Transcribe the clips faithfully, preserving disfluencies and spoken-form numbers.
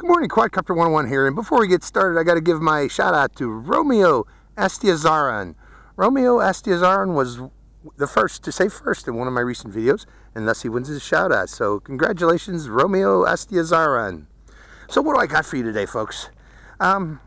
Good morning, Quadcopter one oh one here, and before we get started, I got to give my shout out to Romeo Astiazaran. Romeo Astiazaran was the first to say first in one of my recent videos, and thus he wins his shout out. So congratulations, Romeo Astiazaran. So what do I got for you today, folks? Um,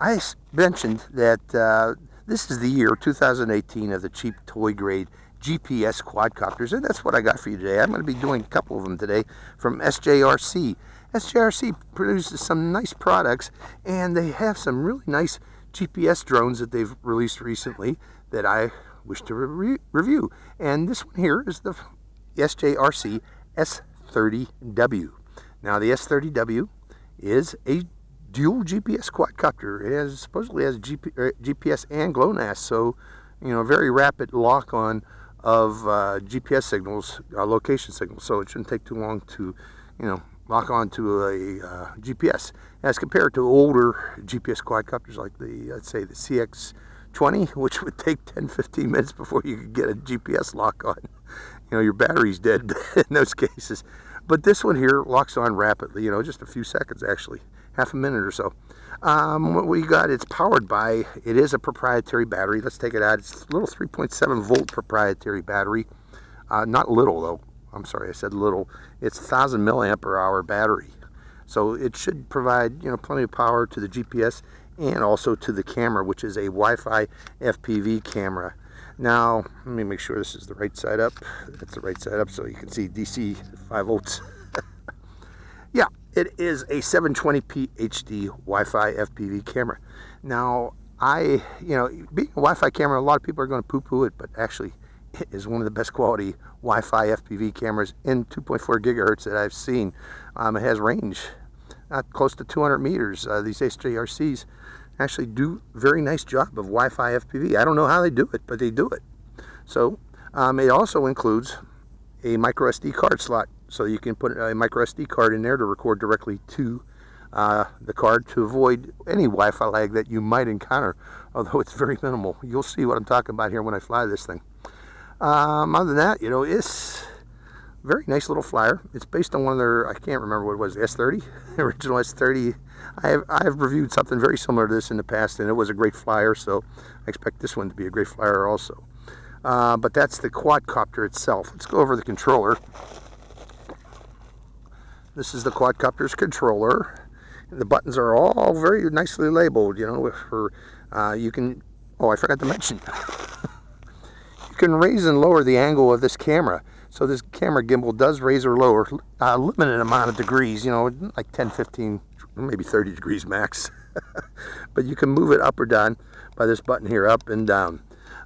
I mentioned that uh, this is the year two thousand eighteen of the cheap toy grade G P S quadcopters, and that's what I got for you today. I'm going to be doing a couple of them today from S J R C. S J R C produces some nice products, and they have some really nice G P S drones that they've released recently that I wish to re review. And this one here is the S J R C S thirty W. Now the S thirty W is a dual G P S quadcopter. It has, supposedly has G P, G P S and GLONASS, so you know, very rapid lock on of uh, G P S signals, uh, location signals, so it shouldn't take too long to, you know, lock on to a uh, G P S. As compared to older G P S quadcopters like the, let's say the C X twenty, which would take ten to fifteen minutes before you could get a G P S lock on. You know, your battery's dead in those cases. But this one here locks on rapidly, you know, just a few seconds actually, half a minute or so. Um, what we got, it's powered by, it is a proprietary battery. Let's take it out. It's a little three point seven volt proprietary battery. Uh, not little though. I'm sorry, I said little. It's one thousand milliampere hour battery. So it should provide, you know, plenty of power to the G P S and also to the camera, which is a Wi-Fi F P V camera. Now, let me make sure this is the right side up. That's the right side up, so you can see D C five volts. Yeah, it is a seven twenty p H D Wi-Fi F P V camera. Now, I, you know, being a Wi-Fi camera, a lot of people are going to poo-poo it, but actually, it is one of the best quality Wi-Fi F P V cameras in two point four gigahertz that I've seen. Um, it has range, not close to two hundred meters. Uh, these S J R Cs actually do a very nice job of Wi-Fi F P V. I don't know how they do it, but they do it. So um, it also includes a micro S D card slot, so you can put a micro S D card in there to record directly to uh, the card to avoid any Wi-Fi lag that you might encounter, although it's very minimal. You'll see what I'm talking about here when I fly this thing. Um, other than that, you know, it's a very nice little flyer. It's based on one of their, I can't remember what it was, the S thirty, the original S thirty. I have, I have reviewed something very similar to this in the past, and it was a great flyer, so I expect this one to be a great flyer also. Uh, but that's the quadcopter itself. Let's go over the controller. This is the quadcopter's controller. The buttons are all very nicely labeled, you know, for, uh, you can, oh, I forgot to mention. Can raise and lower the angle of this camera. So this camera gimbal does raise or lower a limited amount of degrees, you know, like ten, fifteen, maybe thirty degrees max. But you can move it up or down by this button here, up and down.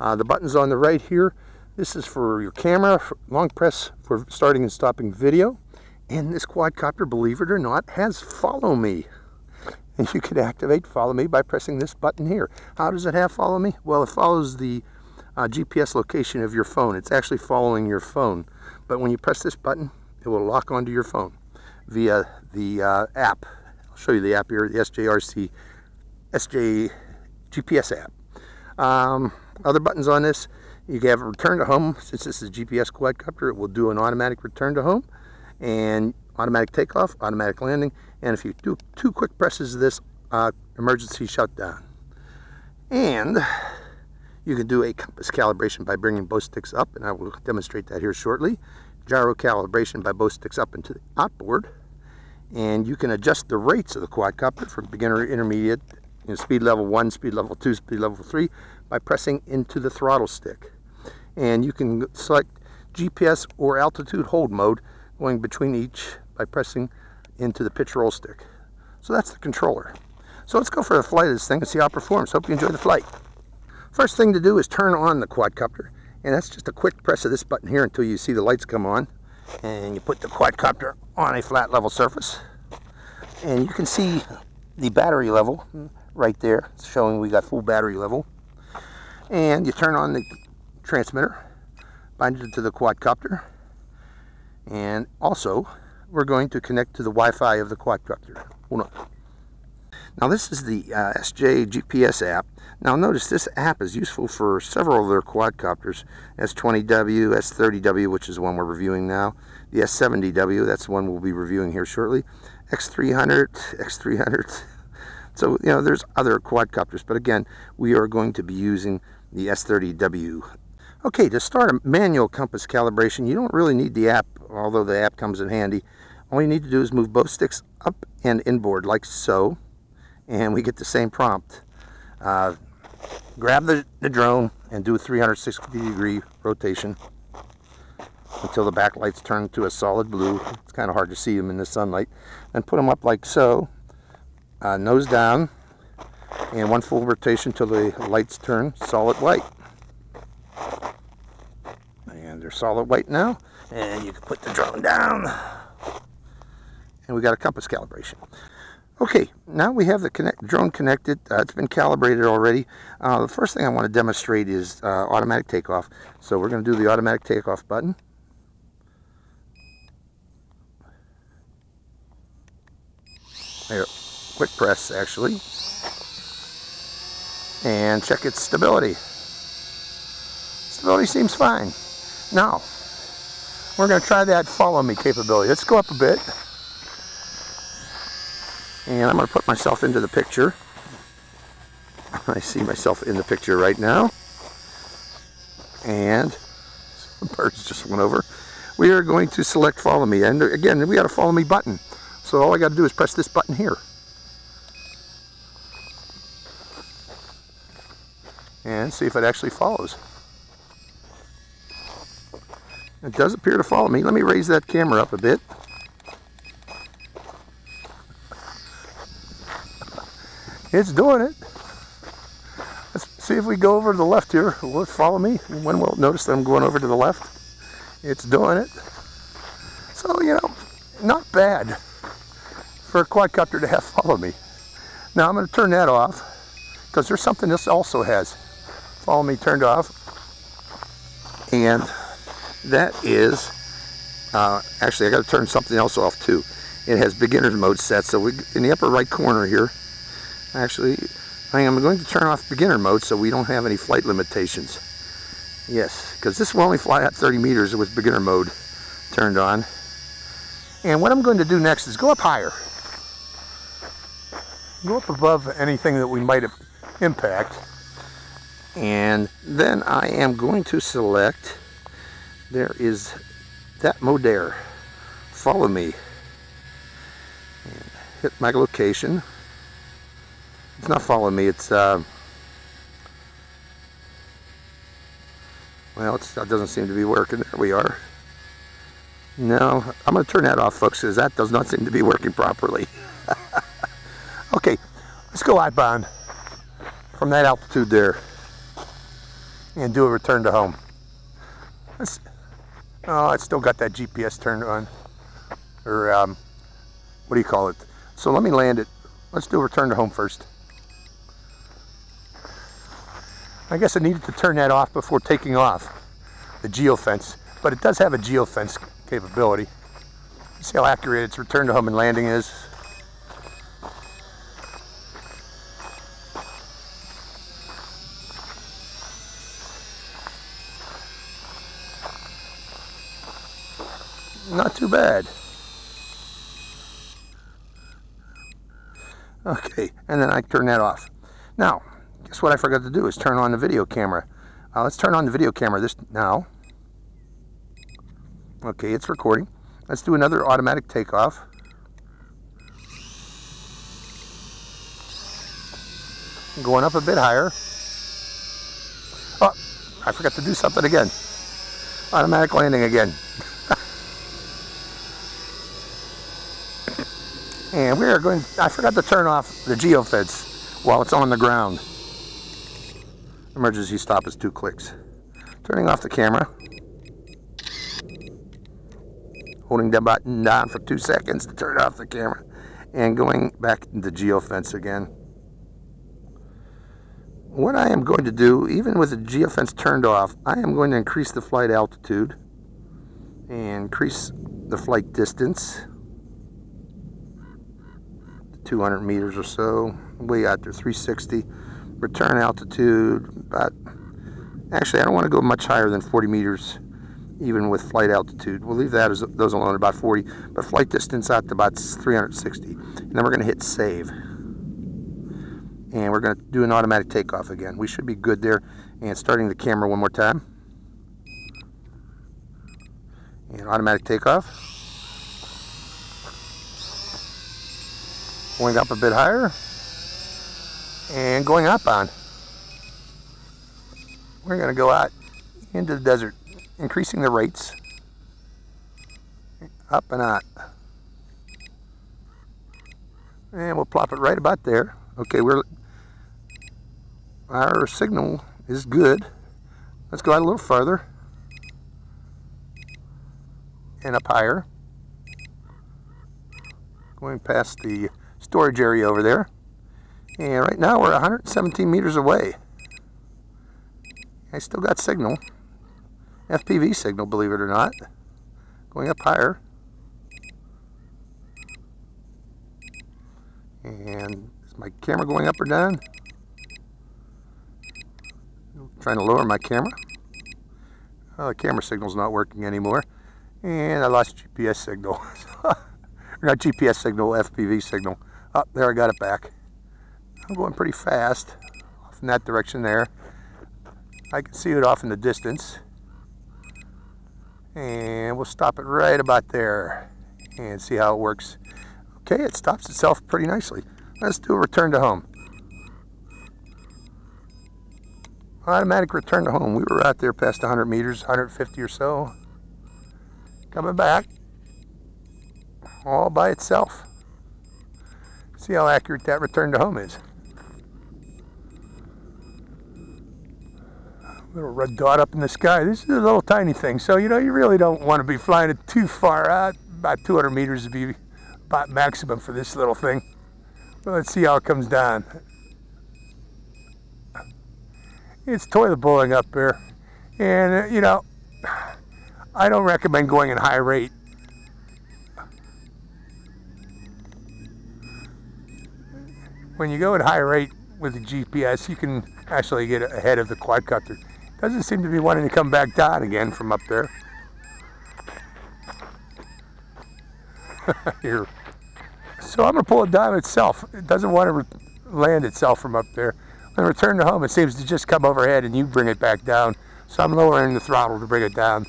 Uh, the buttons on the right here, this is for your camera, for long press for starting and stopping video. And this quadcopter, believe it or not, has follow me. And you can activate follow me by pressing this button here. How does it have follow me? Well, it follows the Uh, G P S location of your phone. It's actually following your phone, but when you press this button, it will lock onto your phone via the uh, app. I'll show you the app here, the S J R C S J G P S app. Um, other buttons on this, you can have a return to home. Since this is a G P S quadcopter, it will do an automatic return to home, and automatic takeoff, automatic landing, and if you do two quick presses of this, uh, emergency shutdown. And you can do a compass calibration by bringing both sticks up, and I will demonstrate that here shortly. Gyro calibration by both sticks up into the outboard. And you can adjust the rates of the quadcopter from beginner, intermediate, you know, speed level one, speed level two, speed level three by pressing into the throttle stick. And you can select G P S or altitude hold mode going between each by pressing into the pitch roll stick. So that's the controller. So let's go for a flight of this thing and see how it performs. Hope you enjoy the flight. First thing to do is turn on the quadcopter, and that's just a quick press of this button here until you see the lights come on, and you put the quadcopter on a flat level surface, and you can see the battery level right there. It's showing we got full battery level, and you turn on the transmitter, bind it to the quadcopter, and also we're going to connect to the Wi-Fi of the quadcopter. Hold on. Now this is the uh, S J G P S app. Now notice this app is useful for several of their quadcopters. S twenty W, S thirty W, which is the one we're reviewing now. The S seventy W, that's the one we'll be reviewing here shortly. X three hundred, X three hundred. So, you know, there's other quadcopters, but again, we are going to be using the S thirty W. Okay, to start a manual compass calibration, you don't really need the app, although the app comes in handy. All you need to do is move both sticks up and inboard, like so, and we get the same prompt. Uh, grab the, the drone and do a three hundred sixty degree rotation until the backlights turn to a solid blue. It's kind of hard to see them in the sunlight. Then put them up like so, uh, nose down, and one full rotation till the lights turn solid white. And they're solid white now, and you can put the drone down. And we got a compass calibration. Okay, now we have the connect, drone connected. Uh, it's been calibrated already. Uh, the first thing I want to demonstrate is uh, automatic takeoff. So we're going to do the automatic takeoff button. There, quick press actually. And check its stability. Stability seems fine. Now, we're going to try that follow me capability. Let's go up a bit. And I'm going to put myself into the picture. I see myself in the picture right now. And some birds just went over. We are going to select follow me. And again, we got a follow me button. So all I got to do is press this button here. And see if it actually follows. It does appear to follow me. Let me raise that camera up a bit. It's doing it. Let's see if we go over to the left here. Will it follow me? When will it notice that I'm going over to the left? It's doing it. So, you know, not bad for a quadcopter to have follow me. Now I'm going to turn that off because there's something this also has. Follow me turned off. And that is, uh, actually I got to turn something else off too. It has beginner's mode set. So we, in the upper right corner here, actually, I am going to turn off beginner mode so we don't have any flight limitations. Yes, because this will only fly at thirty meters with beginner mode turned on. And what I'm going to do next is go up higher. Go up above anything that we might impact. And then I am going to select, there is that mode there. Follow me. And hit my location. It's not following me, it's, uh, well, it's, that doesn't seem to be working. There we are. No, I'm going to turn that off, folks, because that does not seem to be working properly. Okay, let's go I-bond from that altitude there and do a return to home. Let's, oh, it's still got that G P S turned on, or um, what do you call it? So let me land it. Let's do a return to home first. I guess I needed to turn that off before taking off the geofence, but it does have a geofence capability. See how accurate its return to home and landing is. Not too bad. Okay, and then I turn that off. Now, guess what I forgot to do is turn on the video camera. Uh, let's turn on the video camera this now. Okay, it's recording. Let's do another automatic takeoff. Going up a bit higher. Oh, I forgot to do something again. Automatic landing again. And we are going, I forgot to turn off the geofence while it's on the ground. Emergency stop is two clicks. Turning off the camera. Holding the button down for two seconds to turn off the camera. And going back into geofence again. What I am going to do, even with the geofence turned off, I am going to increase the flight altitude. And increase the flight distance. two hundred meters or so, way out there, three sixty. Return altitude, but actually I don't want to go much higher than forty meters even with flight altitude. We'll leave that as those alone, about forty, but flight distance out to about three hundred sixty. And then we're going to hit save. And we're going to do an automatic takeoff again. We should be good there. And starting the camera one more time. And automatic takeoff. Going up a bit higher. And going outbound. We're going to go out into the desert, increasing the rates. Up and out. And we'll plop it right about there. Okay, we're... Our signal is good. Let's go out a little further and up higher, going past the storage area over there. And right now we're one hundred seventeen meters away. I still got signal, F P V signal, believe it or not. Going up higher and is my camera going up or down? Trying to lower my camera. Oh, the camera signal's not working anymore. And I lost G P S signal. Not G P S signal, F P V signal. Oh, there, I got it back. I'm going pretty fast off in that direction there. I can see it off in the distance. And we'll stop it right about there and see how it works. Okay, it stops itself pretty nicely. Let's do a return to home. Automatic return to home. We were out there past one hundred meters, one hundred fifty or so. Coming back all by itself. See how accurate that return to home is. Little red dot up in the sky. This is a little tiny thing, so you know you really don't want to be flying it too far out. About two hundred meters would be about maximum for this little thing. But let's see how it comes down. It's toilet bowling up there, and uh, you know, I don't recommend going at high rate. When you go at high rate with the G P S, you can actually get ahead of the quadcopter. Doesn't seem to be wanting to come back down again from up there. Here. So I'm going to pull it down itself. It doesn't want to land itself from up there. When I return to home, it seems to just come overhead and you bring it back down. So I'm lowering the throttle to bring it down.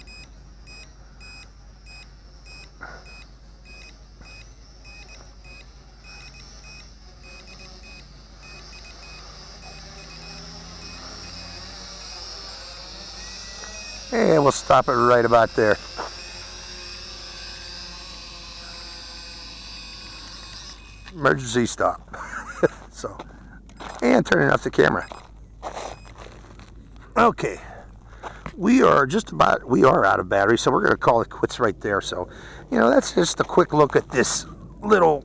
And we'll stop it right about there. Emergency stop. So. And turning off the camera. Okay, we are just about, we are out of battery, so we're going to call it quits right there. So, you know, that's just a quick look at this little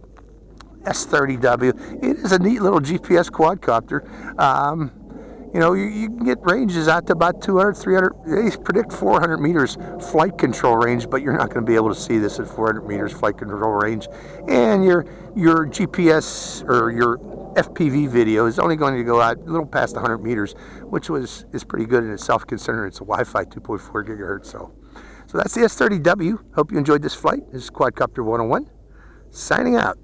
S thirty W. It is a neat little G P S quadcopter. Um, you know, you, you can get ranges out to about two hundred, three hundred, they predict four hundred meters flight control range, but you're not going to be able to see this at four hundred meters flight control range. And your, your G P S or your F P V video is only going to go out a little past one hundred meters, which was is pretty good in itself considering it's a Wi-Fi two point four gigahertz. So, so that's the S thirty W. Hope you enjoyed this flight. This is Quadcopter one oh one, signing out.